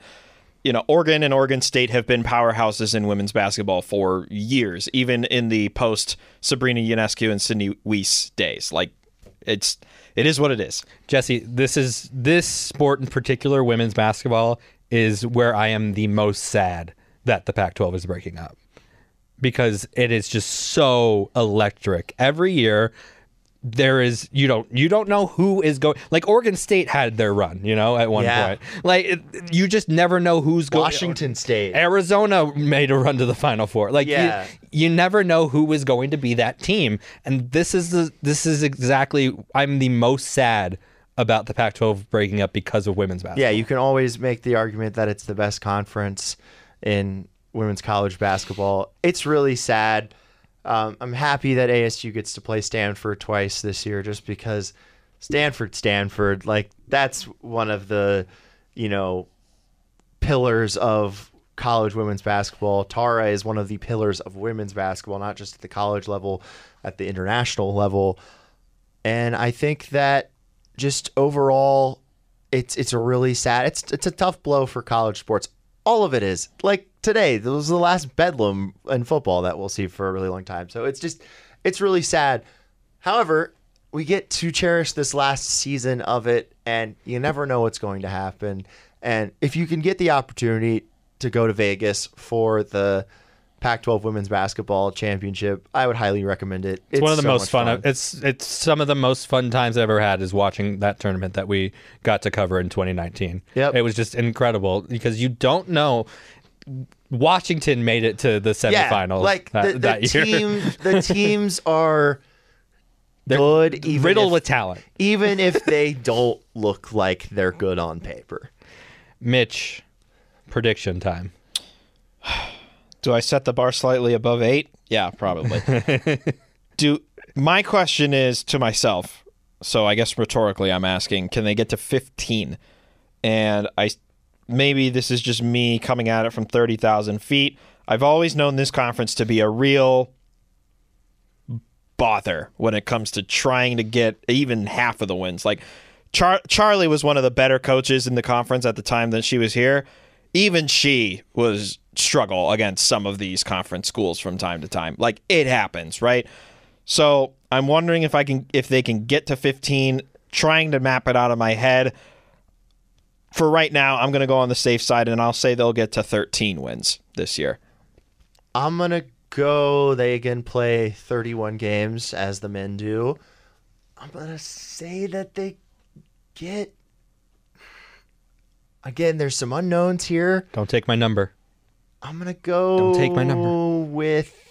You know, Oregon and Oregon State have been powerhouses in women's basketball for years, even in the post Sabrina Ionescu and Sydney Weiss days. Like, it's it is what it is. Jesse, this is this sport in particular, women's basketball, is where I am the most sad that the Pac twelve is breaking up, because it is just so electric every year. There is you don't you don't know who is going. Like Oregon State had their run, you know, at one yeah. point. Like it, you just never know who's going. Washington State, Arizona made a run to the Final Four. Like yeah. you, you never know who is going to be that team. And this is the this is exactly I'm the most sad about the Pac twelve breaking up because of women's basketball. Yeah, you can always make the argument that it's the best conference in women's college basketball. It's really sad. Um, I'm happy that A S U gets to play Stanford twice this year, just because Stanford, Stanford, like that's one of the, you know, pillars of college women's basketball. Tara is one of the pillars of women's basketball, not just at the college level, at the international level. And I think that just overall, it's it's a really sad, it's it's a tough blow for college sports. All of it is. Like today, this was the last bedlam in football that we'll see for a really long time. So it's just, it's really sad. However, we get to cherish this last season of it, and you never know what's going to happen. And if you can get the opportunity to go to Vegas for the Pac twelve Women's Basketball Championship, I would highly recommend it. It's, it's one of the so most fun. fun. It's it's some of the most fun times I've ever had is watching that tournament that we got to cover in twenty nineteen. Yep. It was just incredible because you don't know. Washington made it to the semifinals. Yeah, like that, the, the that year. Team, the teams are they're good, even riddled if, with talent, even if they don't look like they're good on paper. Mitch, prediction time. Do I set the bar slightly above eight? Yeah, probably. Do my question is to myself, so I guess rhetorically I'm asking, can they get to fifteen? And I maybe this is just me coming at it from thirty thousand feet. I've always known this conference to be a real bother when it comes to trying to get even half of the wins. Like Char- Charlie was one of the better coaches in the conference at the time that she was here. Even she was struggle against some of these conference schools from time to time. Like it happens, right? So I'm wondering if I can, if they can get to fifteen. Trying to map it out of my head. For right now, I'm going to go on the safe side, and I'll say they'll get to thirteen wins this year. I'm going to go. They again play thirty-one games as the men do. I'm going to say that they get. Again, there's some unknowns here. Don't take my number. I'm going to go Don't take my number. with...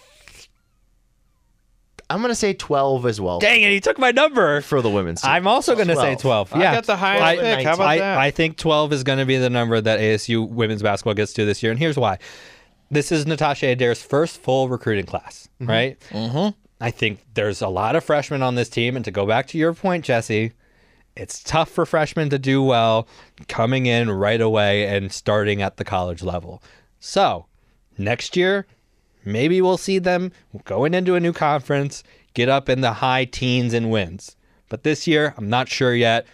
I'm going to say twelve as well. Dang it, he took my number. For the women's team. I'm also going to say twelve. Yeah. I got the highest pick. How about I, that? I think twelve is going to be the number that A S U women's basketball gets to this year, and here's why. This is Natasha Adair's first full recruiting class, mm-hmm. right? Mm-hmm. I think there's a lot of freshmen on this team, and to go back to your point, Jesse, it's tough for freshmen to do well coming in right away and starting at the college level. So next year, maybe we'll see them going into a new conference, get up in the high teens and wins. But this year, I'm not sure yet.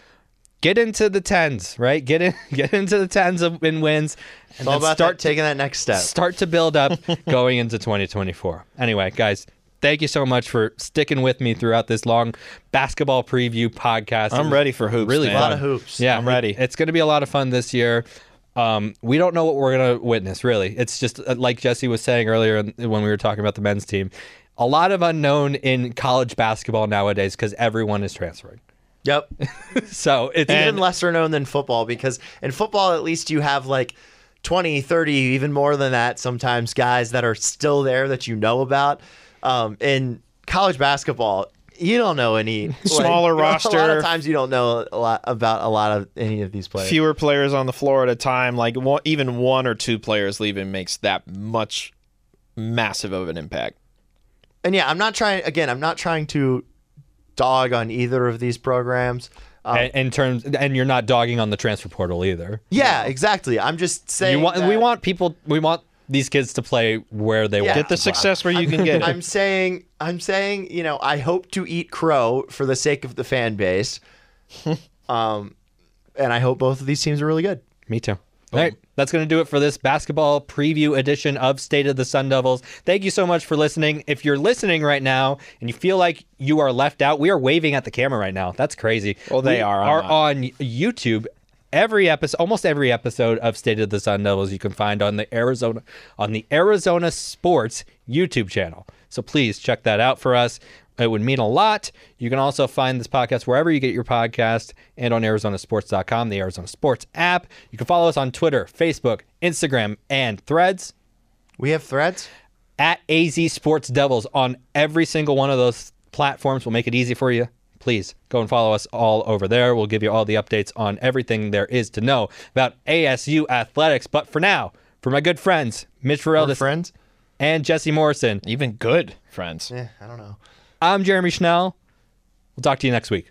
Get into the tens, right? Get in, get into the tens of in wins, and all about start that, taking that next step. Start to build up going into twenty twenty-four. Anyway, guys, thank you so much for sticking with me throughout this long basketball preview podcast. I'm ready for hoops. Really, man. A lot of hoops. Yeah, I'm ready. It's going to be a lot of fun this year. Um, we don't know what we're going to witness, really. It's just like Jesse was saying earlier when we were talking about the men's team. A lot of unknown in college basketball nowadays because everyone is transferring. Yep. So it's even lesser known than football, because in football, at least you have like twenty, thirty, even more than that sometimes, guys that are still there that you know about. Um, in college basketball, you don't know any. Like, smaller roster. A lot of times you don't know a lot about a lot of any of these players. Fewer players on the floor at a time. Like one, even one or two players leaving makes that much massive of an impact. And yeah, I'm not trying, again, I'm not trying to dog on either of these programs. Um, and, in terms, and you're not dogging on the transfer portal either. Yeah, exactly. I'm just saying you want, that, we want people, we want these kids to play where they yeah, want. Get the success where you I'm, can get it. I'm saying, I'm saying, you know, I hope to eat crow for the sake of the fan base. um, and I hope both of these teams are really good. Me too. Boom. All right, that's going to do it for this basketball preview edition of State of the Sun Devils. Thank you so much for listening. If you're listening right now and you feel like you are left out, we are waving at the camera right now. That's crazy. Well, they we are. are on YouTube. Every episode, almost every episode of State of the Sun Devils, you can find on the Arizona on the Arizona Sports YouTube channel. So please check that out for us. It would mean a lot. You can also find this podcast wherever you get your podcast and on Arizona Sports dot com, the Arizona Sports app. You can follow us on Twitter, Facebook, Instagram, and Threads. We have Threads? At A Z Sports Devils on every single one of those platforms. We'll make it easy for you. Please go and follow us all over there. We'll give you all the updates on everything there is to know about A S U athletics. But for now, for my good friends, Mitch Fereldis friends? and Jesse Morrison. Even good friends. Yeah, I don't know. I'm Jeremy Schnell. We'll talk to you next week.